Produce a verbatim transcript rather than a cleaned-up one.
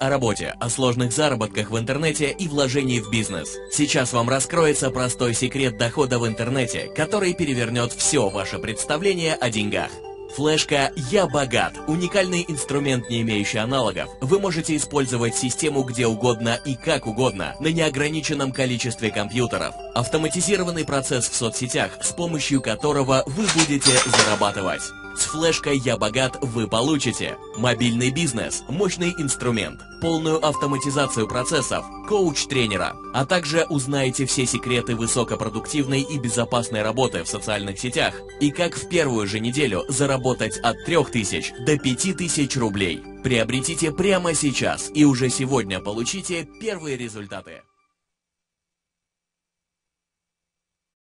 О работе, о сложных заработках в интернете и вложении в бизнес. Сейчас вам раскроется простой секрет дохода в интернете, который перевернет все ваше представление о деньгах. Флешка «Я богат» – уникальный инструмент, не имеющий аналогов. Вы можете использовать систему где угодно и как угодно, на неограниченном количестве компьютеров. Автоматизированный процесс в соцсетях, с помощью которого вы будете зарабатывать. С флешкой «Я богат» вы получите мобильный бизнес, мощный инструмент, полную автоматизацию процессов, коуч-тренера, а также узнаете все секреты высокопродуктивной и безопасной работы в социальных сетях и как в первую же неделю заработать от трёх тысяч до пяти тысяч рублей. Приобретите прямо сейчас и уже сегодня получите первые результаты.